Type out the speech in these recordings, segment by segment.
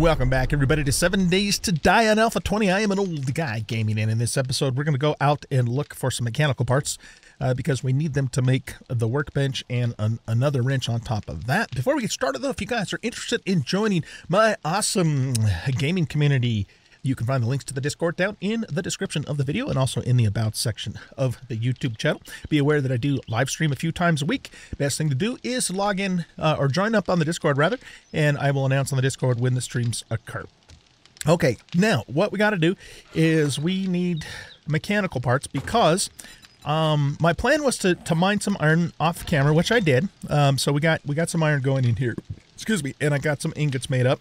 Welcome back, everybody, to 7 Days to Die on Alpha 20. I am an old guy gaming, and in this episode, we're going to go out and look for some mechanical parts because we need them to make the workbench and another wrench on top of that. Before we get started, though, if you guys are interested in joining my awesome gaming community, you can find the links to the Discord down in the description of the video and also in the About section of the YouTube channel. Be aware that I do live stream a few times a week. Best thing to do is log in or join up on the Discord, rather, and I will announce on the Discord when the streams occur. Okay, now what we got to do is we need mechanical parts because my plan was to mine some iron off camera, which I did. So we got some iron going in here. Excuse me. And I got some ingots made up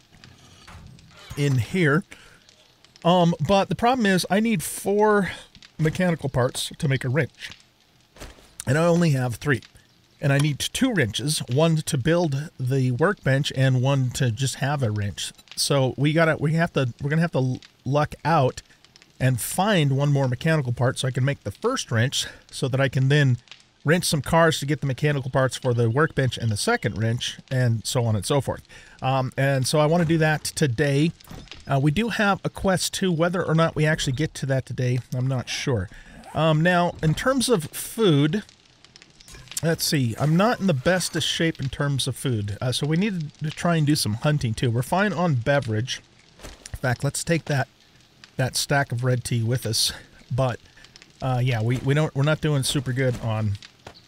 in here. But the problem is I need 4 mechanical parts to make a wrench, and I only have 3, and I need 2 wrenches, one to build the workbench and one to just have a wrench. So we're going to have to luck out and find one more mechanical part so I can make the first wrench so that I can then wrench some cars to get the mechanical parts for the workbench and the second wrench, and so on and so forth. And so I want to do that today. We do have a quest too. Whether or not we actually get to that today, I'm not sure. Now, in terms of food, let's see. I'm not in the best of shape in terms of food, so we need to try and do some hunting too. We're fine on beverage. In fact, let's take that stack of red tea with us. But yeah, we're not doing super good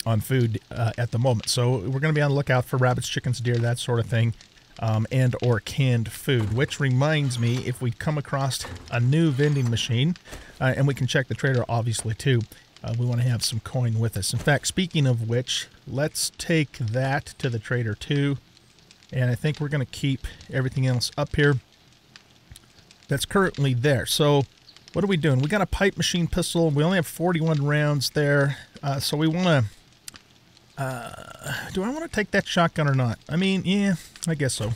on food at the moment. So we're going to be on the lookout for rabbits, chickens, deer, that sort of thing, and or canned food. Which reminds me, if we come across a new vending machine, and we can check the trader, obviously, too, we want to have some coin with us. In fact, speaking of which, let's take that to the trader, too. And I think we're going to keep everything else up here that's currently there. So what are we doing? We got a pipe machine pistol. We only have 41 rounds there, so we want to... do I want to take that shotgun or not? I mean, yeah, I guess so.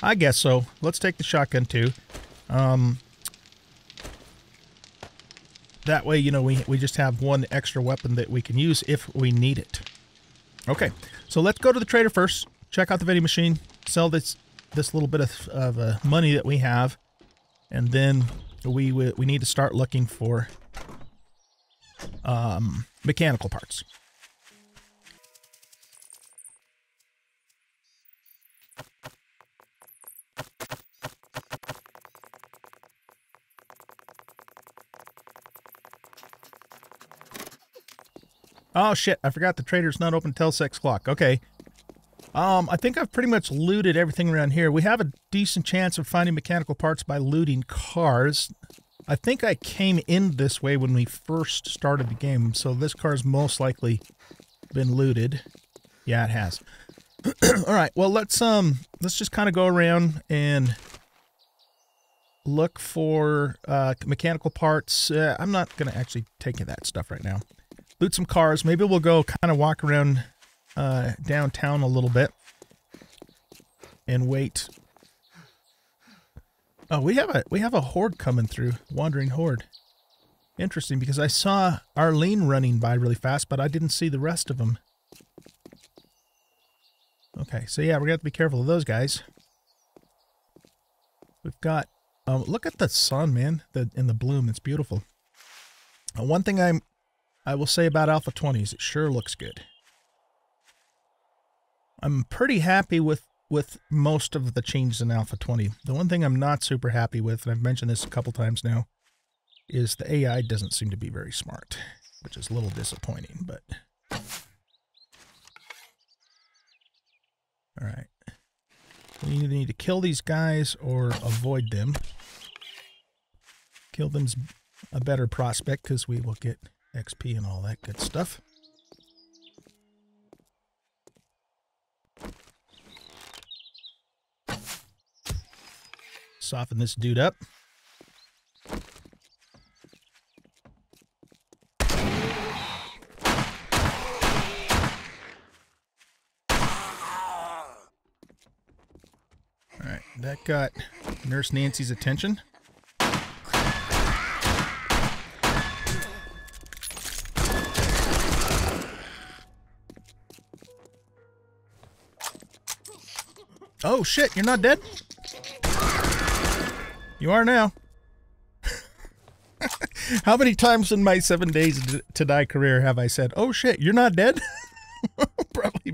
I guess so. Let's take the shotgun too. That way, you know, we just have one extra weapon that we can use if we need it. Okay, so let's go to the trader first. Check out the vending machine. Sell this little bit of money that we have, and then we need to start looking for mechanical parts. Oh, shit. I forgot the trader's not open till 6 o'clock. Okay. I think I've pretty much looted everything around here. We have a decent chance of finding mechanical parts by looting cars. I think I came in this way when we first started the game, so this car's most likely been looted. Yeah, it has. All right. Well, let's just kind of go around and look for mechanical parts. I'm not going to actually take that stuff right now. Loot some cars. Maybe we'll go kind of walk around downtown a little bit and wait. Oh, we have a horde coming through, wandering horde. Interesting, because I saw Arlene running by really fast, but I didn't see the rest of them. Okay, so yeah, we're gonna have to be careful of those guys. We've got look at the sun, man, in the bloom. It's beautiful. One thing I will say about Alpha 20s, it sure looks good. I'm pretty happy with most of the changes in Alpha 20. The one thing I'm not super happy with, and I've mentioned this a couple times now, is the AI doesn't seem to be very smart, which is a little disappointing, but... All right. We either need to kill these guys or avoid them. Kill them's a better prospect because we will get... XP and all that good stuff. Soften this dude up. All right, that got Nurse Nancy's attention. Oh, shit, you're not dead? You are now. How many times in my 7 Days to Die career have I said, oh shit, you're not dead? Probably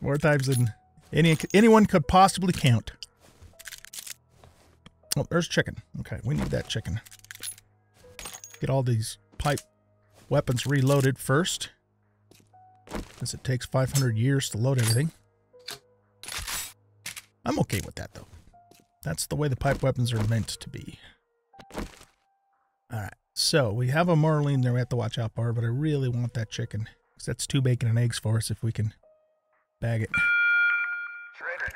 more times than anyone could possibly count. Oh, there's chicken. Okay, we need that chicken. Get all these pipe weapons reloaded first, since it takes 500 years to load everything. I'm okay with that, though. That's the way the pipe weapons are meant to be. All right, so we have a Marlene there we have to watch out for, but I really want that chicken, because that's 2 bacon and eggs for us if we can bag it. Trader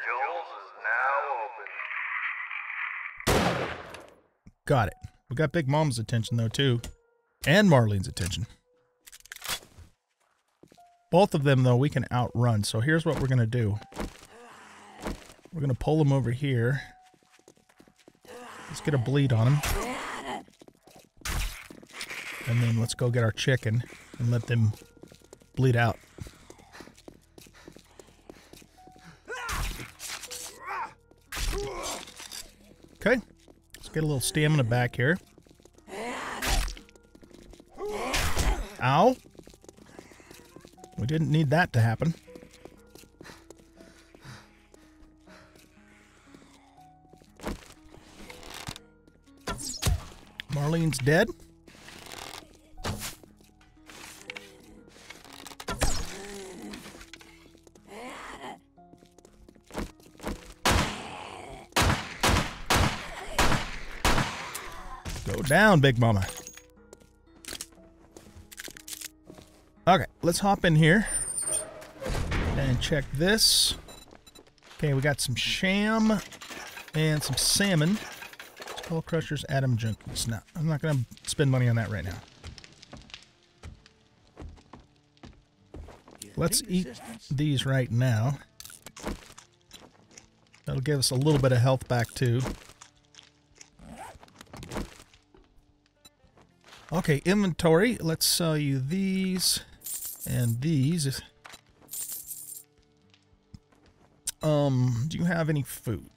Jules is now open. Got it. We got Big Mom's attention, though, too. And Marlene's attention. Both of them, though, we can outrun. So here's what we're going to do. We're going to pull them over here. Let's get a bleed on them. And then let's go get our chicken and let them bleed out. Okay. Let's get a little stamina back here. Ow. We didn't need that to happen. Marlene's dead. Go down, Big Mama. Okay, let's hop in here and check this. Okay, we got some sham and some salmon. Skull crushers, atom junkies. No, I'm not going to spend money on that right now. Let's eat these right now. That'll give us a little bit of health back too. Okay, inventory. Let's sell you these. And these. Do you have any food?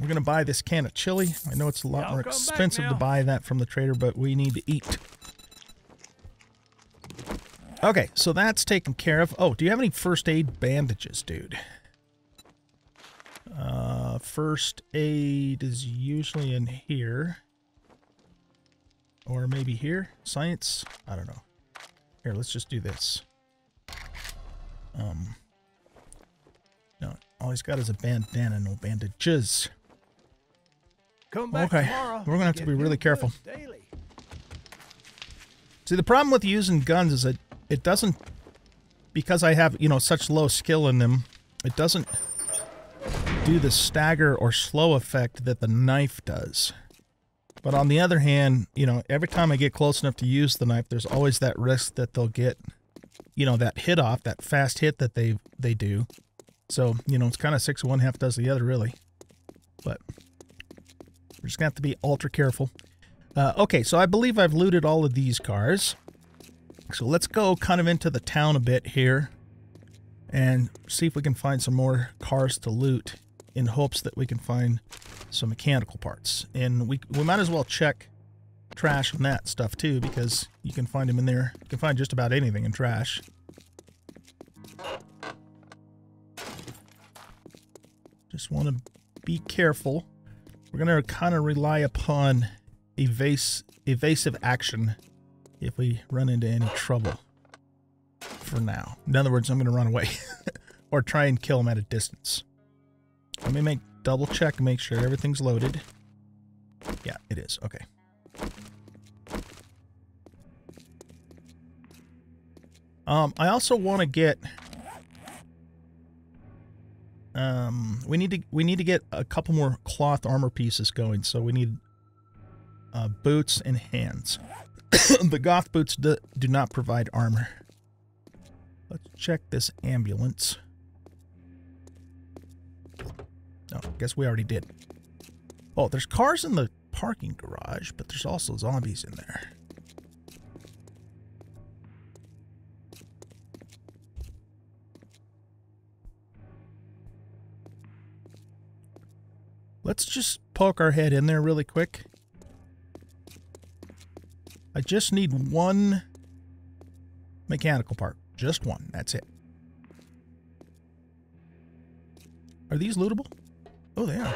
We're going to buy this can of chili. I know it's a lot more expensive to buy that from the trader, but we need to eat. Okay, so that's taken care of. Oh, do you have any first aid bandages, dude? First aid is usually in here. Or maybe here? Science? I don't know. Here, let's just do this. No, all he's got is a bandana, no bandages. Come back tomorrow. We're going to have to be really careful. See, the problem with using guns is that it doesn't... Because I have, you know, such low skill in them, it doesn't do the stagger or slow effect that the knife does. But on the other hand, you know, every time I get close enough to use the knife, there's always that risk that they'll get, you know, that hit off, that fast hit that they do. So, you know, it's kind of six of one, half does the other, really. But we're just going to have to be ultra careful. Okay, so I believe I've looted all of these cars. So let's go kind of into the town a bit here and see if we can find some more cars to loot, in hopes that we can find some mechanical parts. And we might as well check trash and that stuff too, because you can find them in there. You can find just about anything in trash. Just want to be careful. We're going to kind of rely upon evasive action if we run into any trouble for now. In other words, I'm going to run away or try and kill them at a distance. Let me double check and make sure everything's loaded. Yeah, it is. Okay. I also want to get we need to get a couple more cloth armor pieces going. So we need boots and hands. The goth boots do not provide armor. Let's check this ambulance. Oh, I guess we already did. Oh, there's cars in the parking garage, but there's also zombies in there. Let's just poke our head in there really quick. I just need one mechanical part. Just one. That's it. Are these lootable? Oh, they are.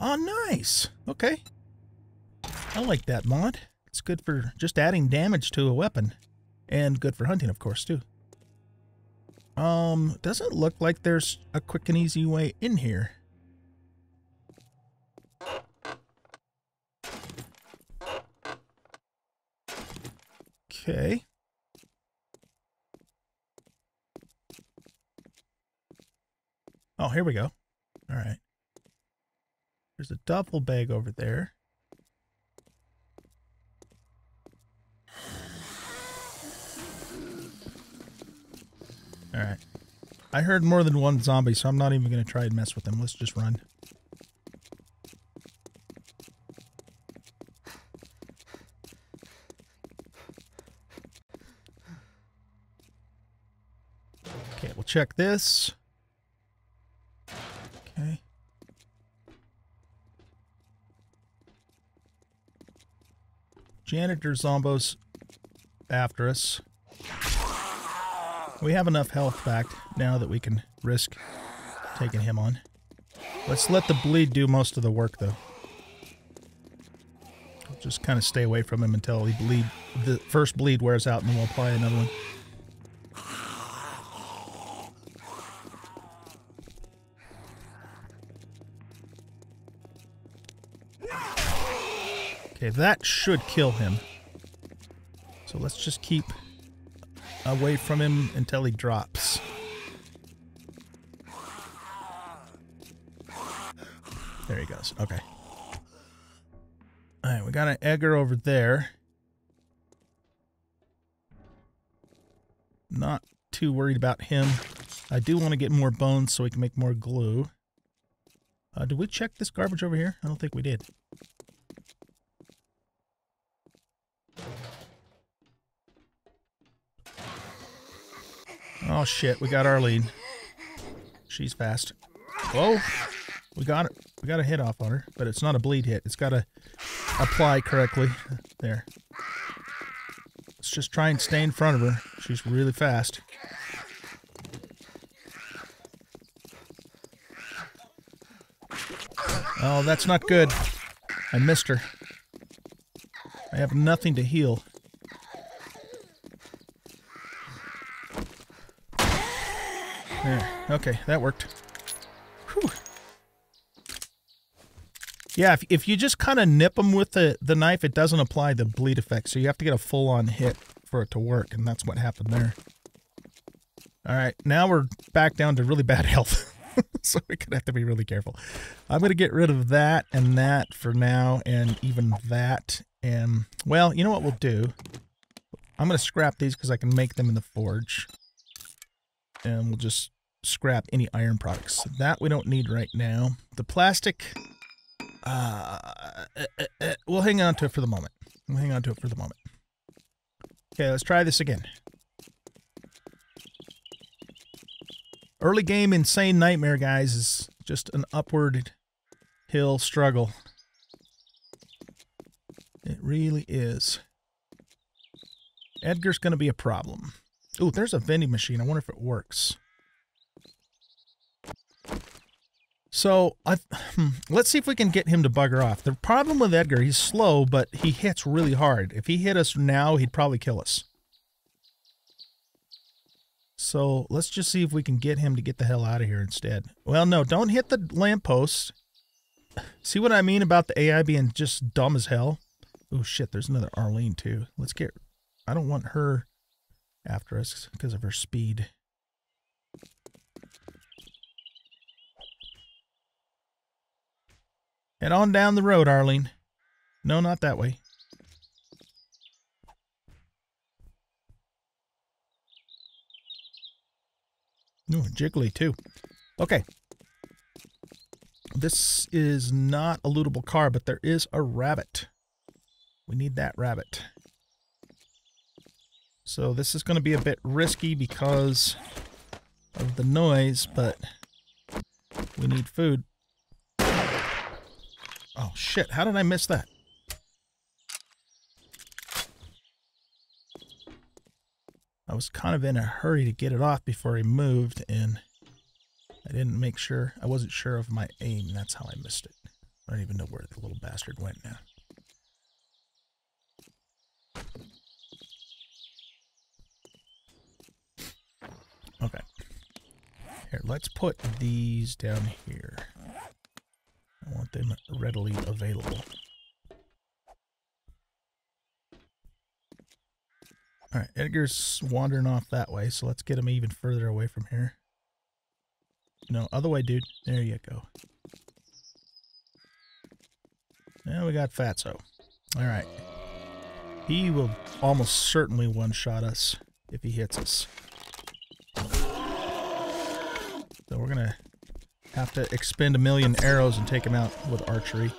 Oh, nice. Okay. I like that mod. It's good for just adding damage to a weapon. And good for hunting, of course, too. Doesn't look like there's a quick and easy way in here. Okay. Oh, here we go. All right. There's a duffel bag over there. All right. I heard more than one zombie, so I'm not even going to try and mess with them. Let's just run. Okay, we'll check this. Okay. Janitor zombos after us. We have enough health back now that we can risk taking him on. Let's let the bleed do most of the work, though. We'll just kind of stay away from him until he bleed. The first bleed wears out, and then we'll apply another one. Okay, that should kill him. So let's just keep away from him until he drops. There he goes. Okay. All right, we got an Edgar over there. Not too worried about him. I do want to get more bones so we can make more glue. Did we check this garbage over here? I don't think we did. Oh, shit. We got Arlene. She's fast. Whoa. We got it. We got a hit off on her, but it's not a bleed hit. It's got to apply correctly. There. Let's just try and stay in front of her. She's really fast. Oh, that's not good. I missed her. I have nothing to heal. There. Okay, that worked. Whew. Yeah, if you just kind of nip them with the knife, it doesn't apply the bleed effect, so you have to get a full-on hit for it to work, and that's what happened there. All right, now we're back down to really bad health, so we're going to have to be really careful. I'm going to get rid of that and that for now, and even that, and, well, you know what we'll do? I'm going to scrap these because I can make them in the forge, and we'll just scrap any iron products. That we don't need right now. The plastic, we'll hang on to it for the moment. We'll hang on to it for the moment. Okay, let's try this again. Early game Insane Nightmare, guys, is just an upward hill struggle. It really is. Edgar's going to be a problem. Ooh, there's a vending machine. I wonder if it works. So, let's see if we can get him to bugger off. The problem with Edgar, he's slow, but he hits really hard. If he hit us now, he'd probably kill us. So, let's just see if we can get him to get the hell out of here instead. Well, no, don't hit the lamppost. See what I mean about the AI being just dumb as hell? Oh, shit, there's another Arlene, too. Let's get... I don't want her after us because of her speed. Head on down the road, Arlene. No, not that way. No, jiggly too. Okay. This is not a lootable car, but there is a rabbit. We need that rabbit. So this is going to be a bit risky because of the noise, but we need food. Oh, shit. How did I miss that? I was kind of in a hurry to get it off before he moved, and I didn't make sure. I wasn't sure of my aim. That's how I missed it. I don't even know where the little bastard went now. Okay. Here, let's put these down here. I want them readily available. All right, Edgar's wandering off that way, so let's get him even further away from here. No, other way, dude. There you go. Now we got Fatso. All right. He will almost certainly one-shot us if he hits us. So we're going to have to expend a million arrows and take him out with archery.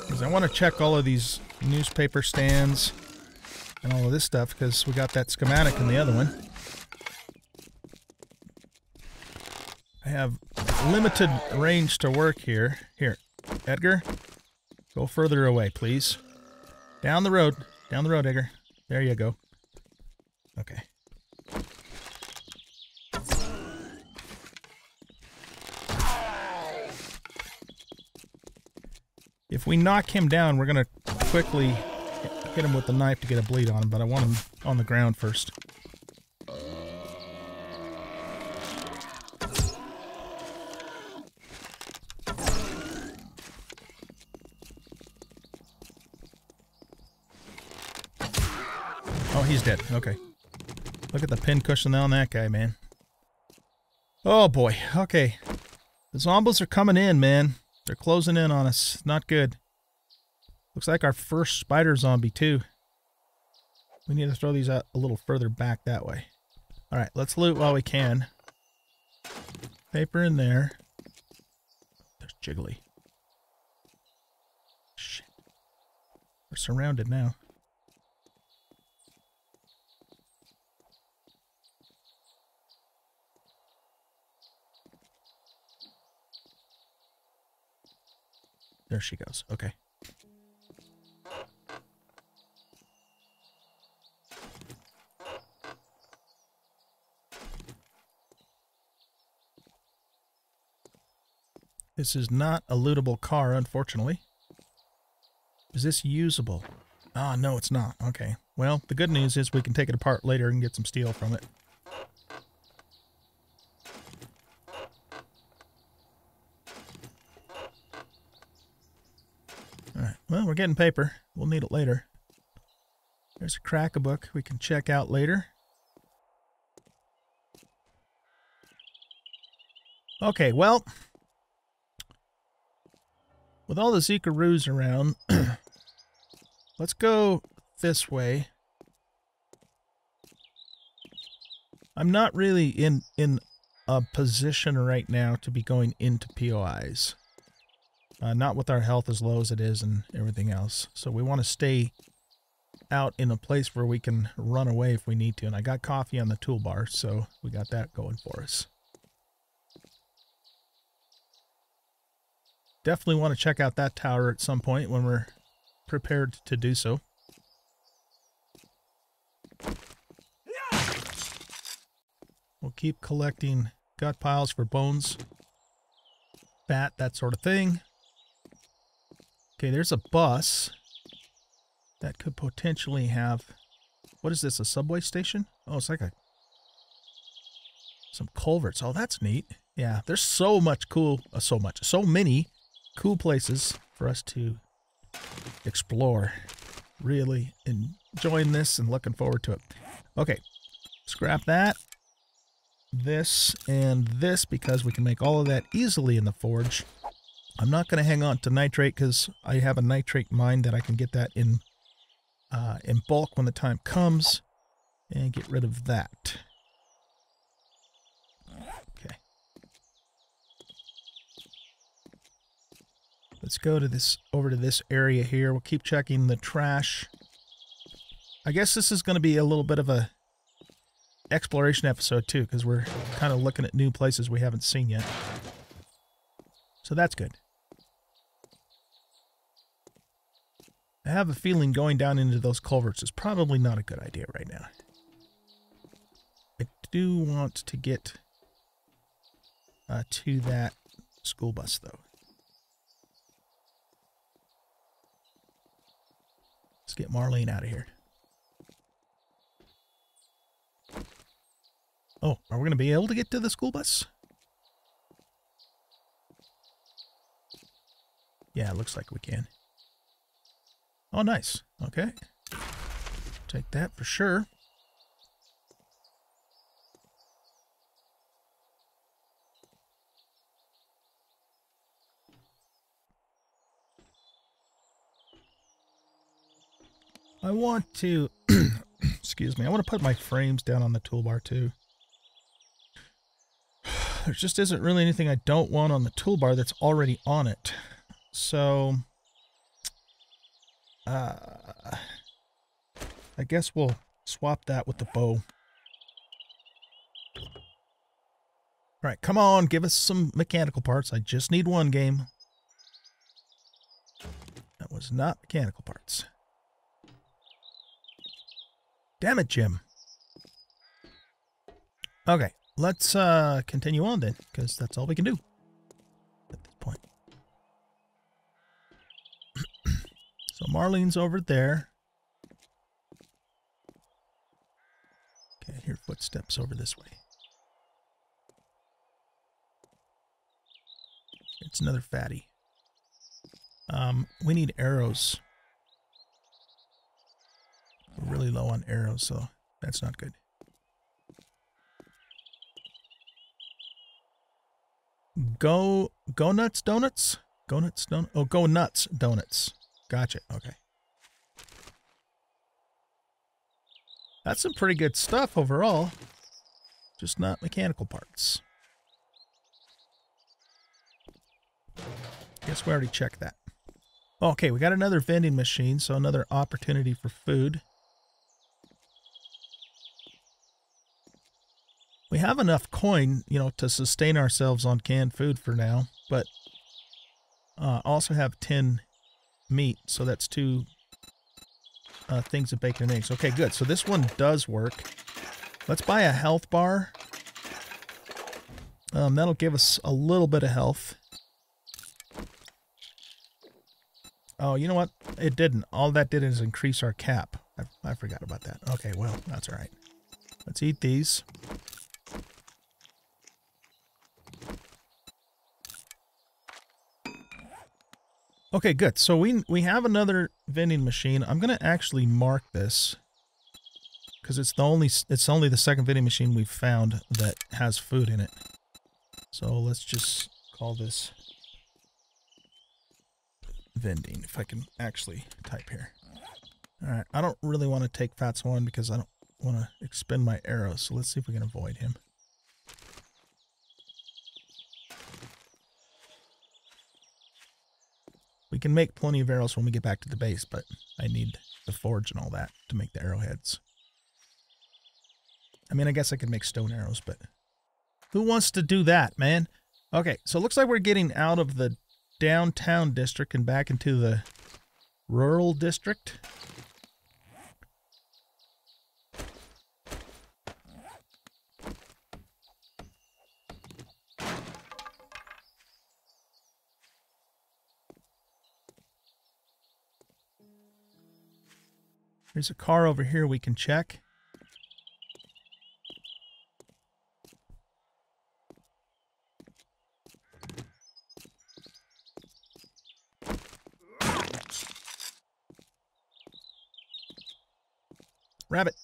Because I want to check all of these newspaper stands and all of this stuff, because we got that schematic in the other one. I have limited range to work here. Here, Edgar, go further away, please. Down the road, Edgar. There you go. Okay. If we knock him down, we're going to quickly hit him with the knife to get a bleed on him, but I want him on the ground first. Oh, he's dead. Okay. Look at the pincushion on that guy, man. Oh, boy. Okay. The zombies are coming in, man. They're closing in on us. Not good. Looks like our first spider zombie, too. We need to throw these out a little further back that way. All right, let's loot while we can. Paper in there. There's Jiggly. Shit. We're surrounded now. There she goes. Okay. This is not a lootable car, unfortunately. Is this usable? Ah, no, it's not. Okay. Well, the good news is we can take it apart later and get some steel from it. Well, we're getting paper. We'll need it later. There's a crack-a-book we can check out later. Okay, well, with all the Zikaroos around, let's go this way. I'm not really in a position right now to be going into POIs. Not with our health as low as it is and everything else. So we want to stay out in a place where we can run away if we need to. And I got coffee on the toolbar, so we got that going for us. Definitely want to check out that tower at some point when we're prepared to do so. We'll keep collecting gut piles for bones, fat, that sort of thing. Okay, there's a bus that could potentially have, what is this, a subway station? Oh, it's like some culverts. Oh, that's neat. Yeah, there's so much cool, so many cool places for us to explore. Really enjoying this and looking forward to it. Okay, scrap that, this, and this, because we can make all of that easily in the forge. I'm not going to hang on to nitrate because I have a nitrate mine that I can get that in bulk when the time comes, and get rid of that. Okay. Let's go to this, over to this area here. We'll keep checking the trash. I guess this is going to be a little bit of a exploration episode too, because we're kind of looking at new places we haven't seen yet. So that's good. I have a feeling going down into those culverts is probably not a good idea right now. I do want to get to that school bus, though. Let's get Marlene out of here. Oh, are we going to be able to get to the school bus? Yeah, it looks like we can. Oh, nice. Okay. Take that for sure. I want to... excuse me. I want to put my frames down on the toolbar, too. There just isn't really anything I don't want on the toolbar that's already on it. So... I guess we'll swap that with the bow. Alright, come on, give us some mechanical parts. I just need one, game. That was not mechanical parts. Damn it, Jim. Okay, let's continue on then, because that's all we can do at this point. So Marlene's over there. Okay, I hear footsteps over this way. It's another fatty. We need arrows. We're really low on arrows, so that's not good. Go nuts donuts? Go nuts donuts? Oh, go nuts donuts. Gotcha. Okay. That's some pretty good stuff overall. Just not mechanical parts. Guess we already checked that. Okay, we got another vending machine, so another opportunity for food. We have enough coin, you know, to sustain ourselves on canned food for now, but also have 10... meat, so that's two things of bacon and eggs. Okay, good. So this one does work. Let's buy a health bar. That'll give us a little bit of health. Oh, you know what? It didn't. All that did is increase our cap. I forgot about that. Okay, well, that's all right. Let's eat these. Okay, good. So we have another vending machine. I'm gonna actually mark this because it's only the second vending machine we've found that has food in it. So let's just call this vending if I can actually type here. All right, I don't really want to take Fat's one because I don't want to expend my arrows. So let's see if we can avoid him. We can make plenty of arrows when we get back to the base, but I need the forge and all that to make the arrowheads. I mean, I guess I could make stone arrows, but who wants to do that, man? Okay, so it looks like we're getting out of the downtown district and back into the rural district. There's a car over here we can check. Rabbit.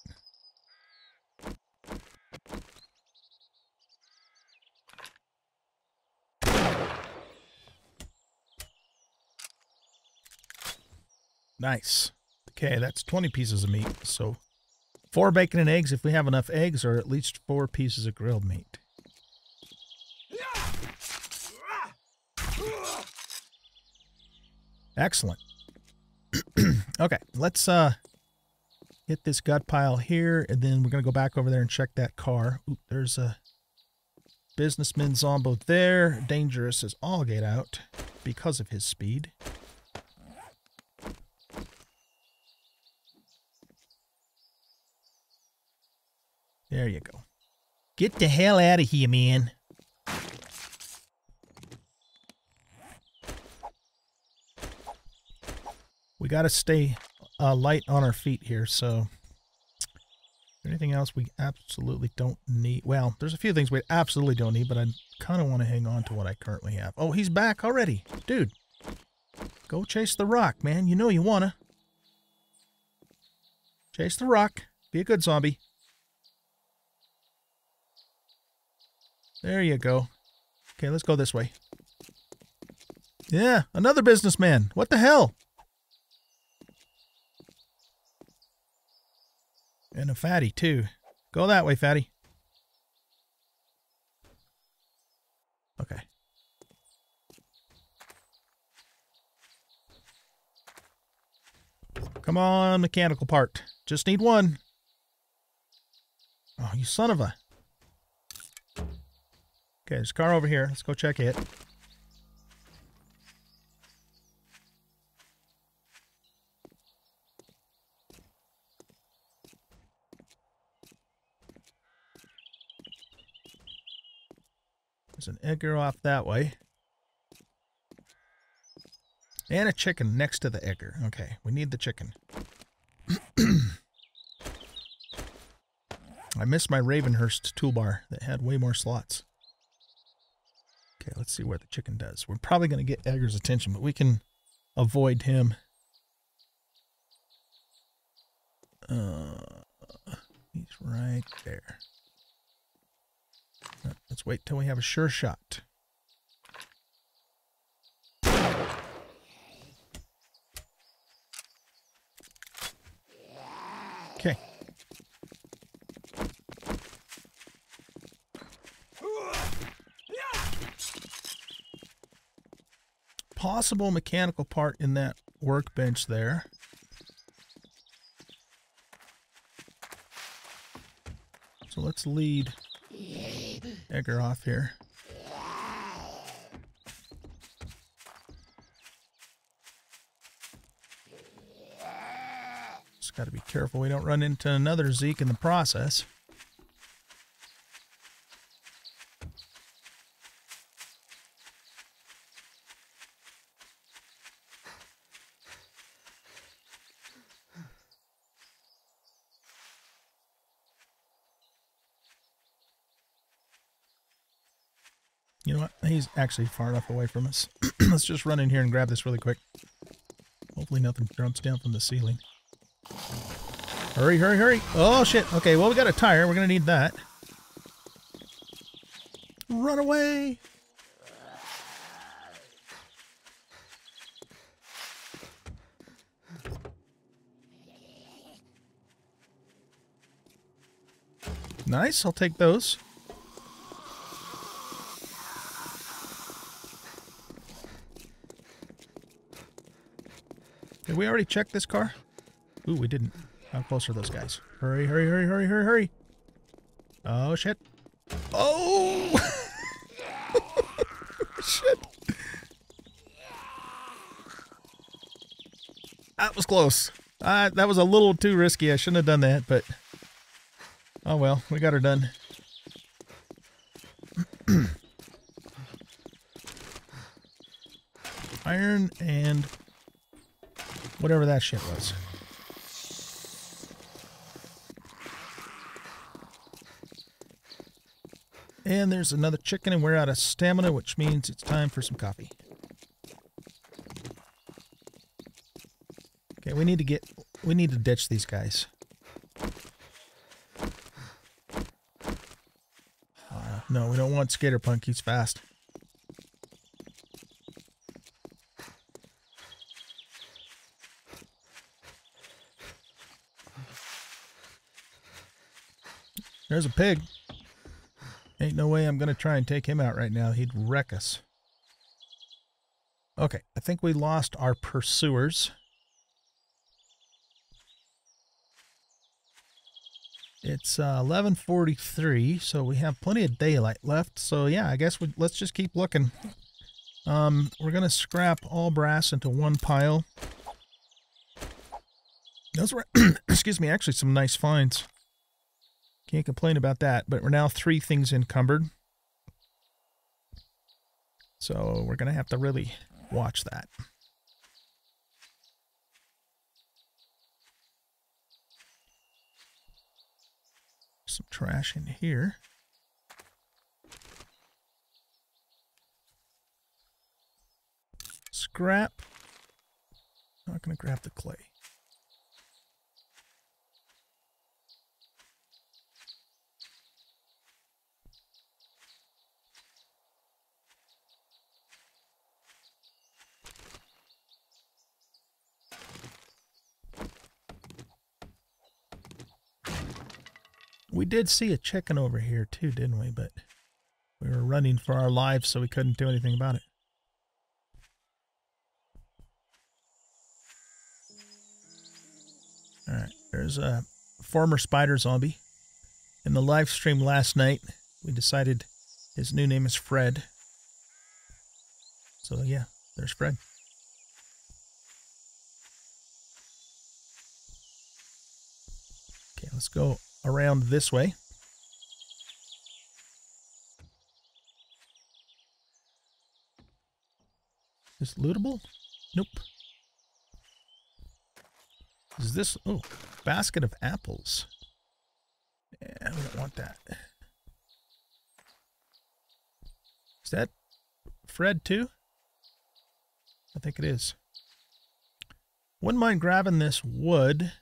Nice. Okay, that's 20 pieces of meat, so 4 bacon and eggs if we have enough eggs, or at least 4 pieces of grilled meat. Excellent. Okay, let's hit this gut pile here, and then we're going to go back over there and check that car. Oop, there's a Businessman Zombo there. Dangerous as all get out because of his speed. There you go. Get the hell out of here, man. We gotta stay light on our feet here, so... Anything else we absolutely don't need? Well, there's a few things we absolutely don't need, but I kind of want to hang on to what I currently have. Oh, he's back already. Dude, go chase the rock, man. You know you want to. Chase the rock. Be a good zombie. There you go. Okay, let's go this way. Yeah, another businessman. What the hell? And a fatty, too. Go that way, fatty. Okay. Come on, mechanical part. Just need one. Oh, you son of a... Okay, there's a car over here. Let's go check it. An Edgar off that way. And a chicken next to the Edgar. Okay, we need the chicken. I missed my Ravenhurst toolbar that had way more slots. Okay, let's see what the chicken does. We're probably going to get Edgar's attention, but we can avoid him. He's right there. Let's wait till we have a sure shot. Okay. Possible mechanical part in that workbench there. So let's lead Edgar off here. Just got to be careful we don't run into another Zeke in the process. You know what? He's actually far enough away from us. Let's just run in here and grab this really quick. Hopefully nothing jumps down from the ceiling. Hurry, hurry, hurry. Oh, shit. Okay, well, we got a tire. We're going to need that. Run away. Nice. I'll take those. Did we already check this car? Ooh, we didn't. How close are those guys? Hurry, hurry, hurry, hurry, hurry, hurry. Oh, shit. Oh! Shit. That was close. That was a little too risky. I shouldn't have done that, but... Oh, well. We got her done. Iron and... whatever that shit was. And there's another chicken, and we're out of stamina, which means it's time for some coffee. Okay, we need to ditch these guys. No, we don't want Skater Punk. He's fast. There's a pig. Ain't no way I'm going to try and take him out right now. He'd wreck us. Okay, I think we lost our pursuers. It's 11:43, so we have plenty of daylight left. So yeah, I guess let's just keep looking. We're gonna scrap all brass into one pile. Those were excuse me, actually some nice finds. Can't complain about that. But we're now 3 things encumbered, so we're gonna have to really watch that. Some trash in here. Scrap. Not going to grab the clay. We did see a chicken over here too, didn't we? But we were running for our lives, so we couldn't do anything about it. All right, there's a former spider zombie. In the live stream last night, we decided his new name is Fred. So yeah, there's Fred. Okay, let's go around this way. Is this lootable? Nope. Is this... oh, basket of apples. Yeah, we don't want that. Is that Fred too? I think it is. Wouldn't mind grabbing this wood.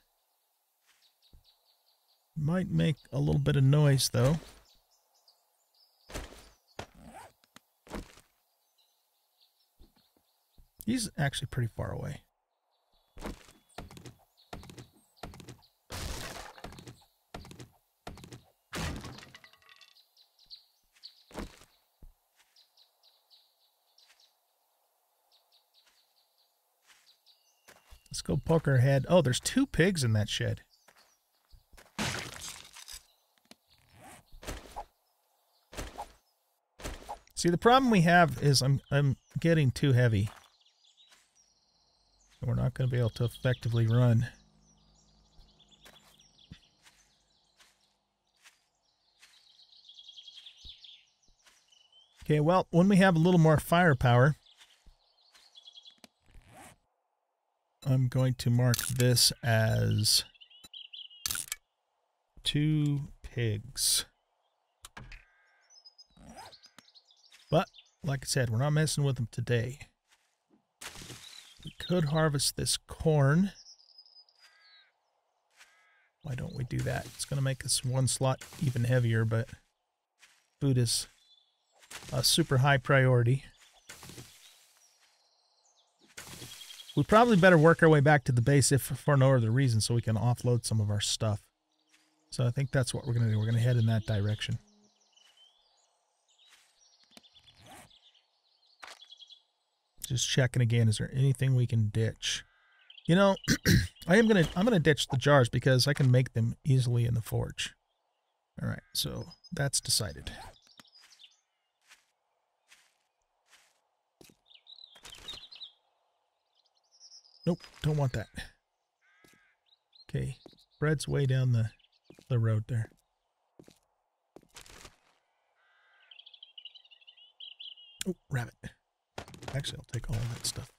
Might make a little bit of noise, though. He's actually pretty far away. Let's go poke our head. Oh, there's 2 pigs in that shed. See, the problem we have is I'm getting too heavy. We're not going to be able to effectively run. Okay, well, when we have a little more firepower, I'm going to mark this as 2 pigs. But, like I said, we're not messing with them today. We could harvest this corn. Why don't we do that? It's going to make us one slot even heavier, but food is a super high priority. We probably better work our way back to the base, if for no other reason, so we can offload some of our stuff. So I think that's what we're going to do. We're going to head in that direction. Just checking again, is there anything we can ditch? You know, I'm gonna ditch the jars because I can make them easily in the forge. Alright, so that's decided. Nope, don't want that. Okay, bread's way down the road there. Oh, rabbit. Actually, I'll take all of that stuff.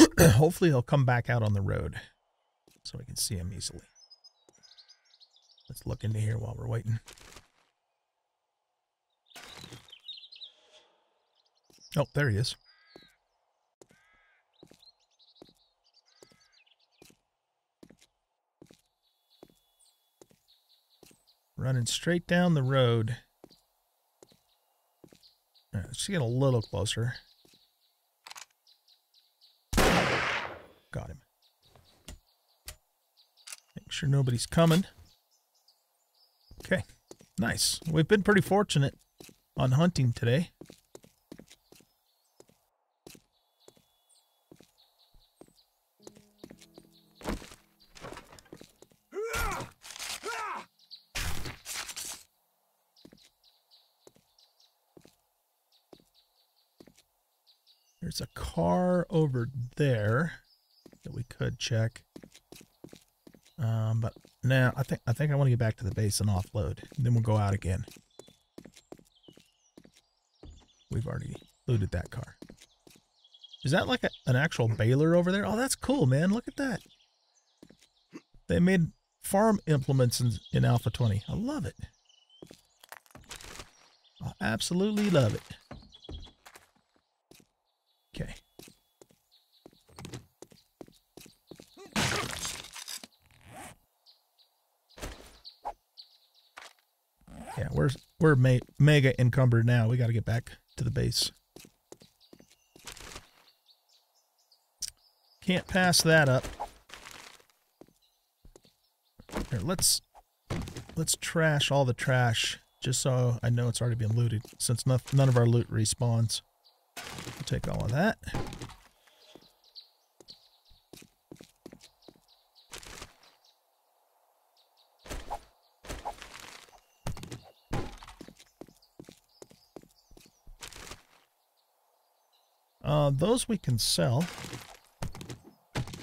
Okay. Hopefully, he'll come back out on the road so we can see him easily. Let's look into here while we're waiting. Oh, there he is. Running straight down the road. All right, let's get a little closer. Got him. sure nobody's coming. Okay, nice. We've been pretty fortunate on hunting today. There's a car over there that we could check. But now I think I want to get back to the base and offload. And then we'll go out again. We've already looted that car. Is that like an actual baler over there? Oh, that's cool, man. Look at that. They made farm implements in Alpha 20. I love it. I absolutely love it. Okay. Yeah, we're mega encumbered now. We got to get back to the base. Can't pass that up. Here, let's trash all the trash just so I know it's already been looted, since none of our loot respawns. We'll take all of that. Those we can sell.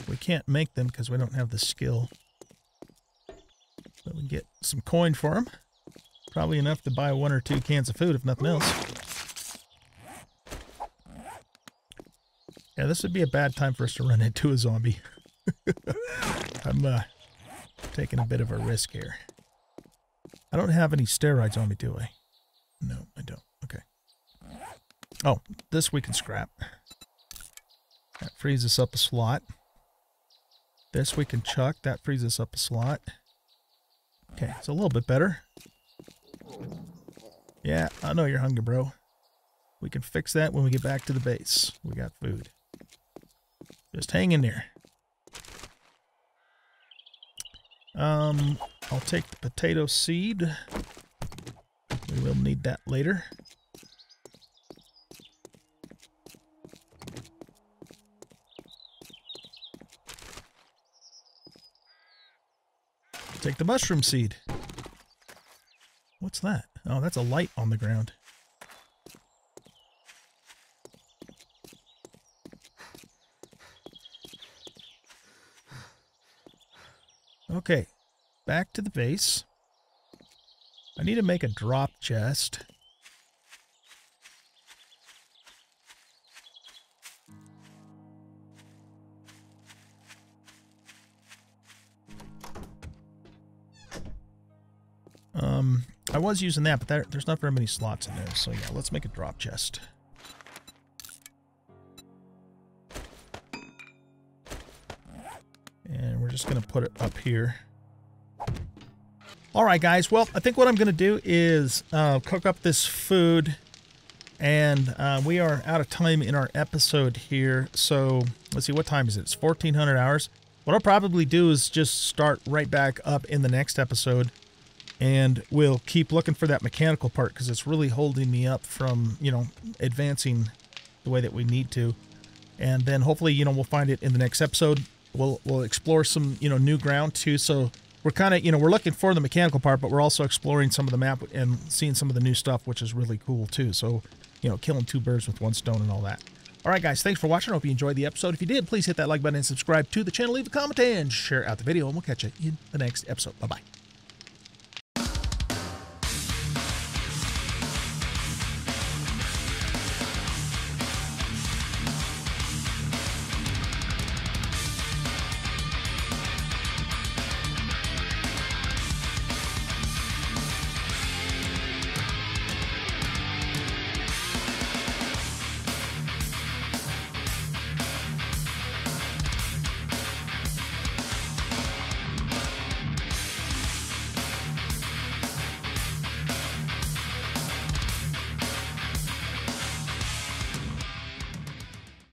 We can't make them because we don't have the skill. But we can get some coin for them. Probably enough to buy one or two cans of food, if nothing else. Yeah, this would be a bad time for us to run into a zombie. I'm taking a bit of a risk here. I don't have any steroids on me, do I? No, I don't. Okay. Oh, this we can scrap. That frees us up a slot. This we can chuck. That frees us up a slot. Okay, it's a little bit better. Yeah, I know you're hungry, bro. We can fix that when we get back to the base. We got food. Just hang in there. I'll take the potato seed. We will need that later. Take the mushroom seed. What's that? Oh, that's a light on the ground. Okay, back to the base. I need to make a drop chest. I was using that, but there's not very many slots in there. So yeah, let's make a drop chest. And we're just going to put it up here. All right, guys. Well, I think what I'm going to do is cook up this food. And we are out of time in our episode here. So let's see. What time is it? It's 1400 hours. What I'll probably do is just start right back up in the next episode. And we'll keep looking for that mechanical part, because it's really holding me up from, you know, advancing the way that we need to. And then hopefully, you know, we'll find it in the next episode. We'll explore some, you know, new ground too. So we're kind of, you know, we're looking for the mechanical part, but we're also exploring some of the map and seeing some of the new stuff, which is really cool too. So, you know, killing two birds with one stone and all that. All right, guys, thanks for watching. I hope you enjoyed the episode. If you did, please hit that like button and subscribe to the channel. Leave a comment and share out the video, and we'll catch you in the next episode. Bye-bye.